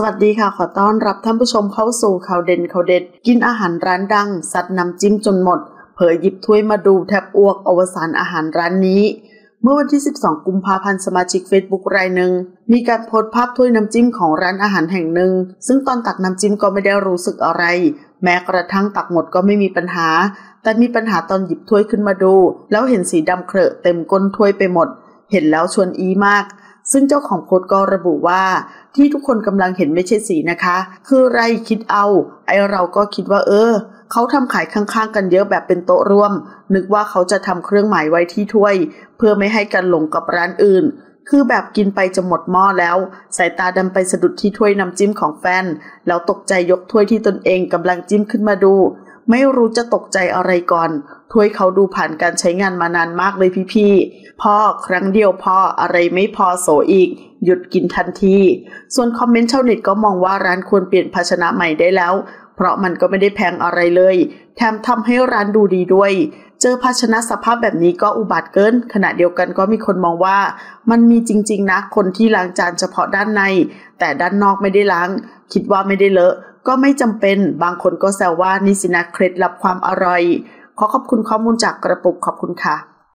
สวัสดีค่ะขอต้อนรับท่านผู้ชมเข้าสู่ข่าวเด่นข่าวเด็ดกินอาหารร้านดังซัดน้ำจิ้มจนหมดเผยหยิบถ้วยมาดูแทบอ้วกอวสานอาหารร้านนี้เมื่อวันที่12กุมภาพันธ์สมาชิก Facebook รายหนึ่งมีการโพสต์ภาพถ้วยน้ำจิ้มของร้านอาหารแห่งหนึ่งซึ่งตอนตักน้ำจิ้มก็ไม่ได้รู้สึกอะไรแม้กระทั่งตักหมดก็ไม่มีปัญหาแต่มีปัญหาตอนหยิบถ้วยขึ้นมาดูแล้วเห็นสีดำเคลอะเต็มก้นถ้วยไปหมดเห็นแล้วชวนอีมากซึ่งเจ้าของโพสต์ก็ระบุว่าที่ทุกคนกำลังเห็นไม่ใช่สีนะคะคือไรคิดเอาไอเราก็คิดว่าเขาทำขายข้างๆกันเยอะแบบเป็นโต๊ะร่วมนึกว่าเขาจะทำเครื่องหมายไว้ที่ถ้วยเพื่อไม่ให้กันหลงกับร้านอื่นคือแบบกินไปจะหมดหม้อแล้วสายตาดำไปสะดุดที่ถ้วยน้ำจิ้มของแฟนแล้วตกใจยกถ้วยที่ตนเองกำลังจิ้มขึ้นมาดูไม่รู้จะตกใจอะไรก่อนถ้วยเขาดูผ่านการใช้งานมานานมากเลยพี่ๆพ่อครั้งเดียวพ่ออะไรไม่พอโสอีกหยุดกินทันทีส่วนคอมเมนต์ชาวเน็ตก็มองว่าร้านควรเปลี่ยนภาชนะใหม่ได้แล้วเพราะมันก็ไม่ได้แพงอะไรเลยแถมทำให้ร้านดูดีด้วยเจอภาชนะสภาพแบบนี้ก็อุบาทเกินขณะเดียวกันก็มีคนมองว่ามันมีจริงๆนะคนที่ล้างจานเฉพาะด้านในแต่ด้านนอกไม่ได้ล้างคิดว่าไม่ได้เลอะก็ไม่จำเป็นบางคนก็แซวว่านี่สินะเคล็ดลับความอร่อยขอขอบคุณข้อมูลจากกระปุกขอบคุณค่ะ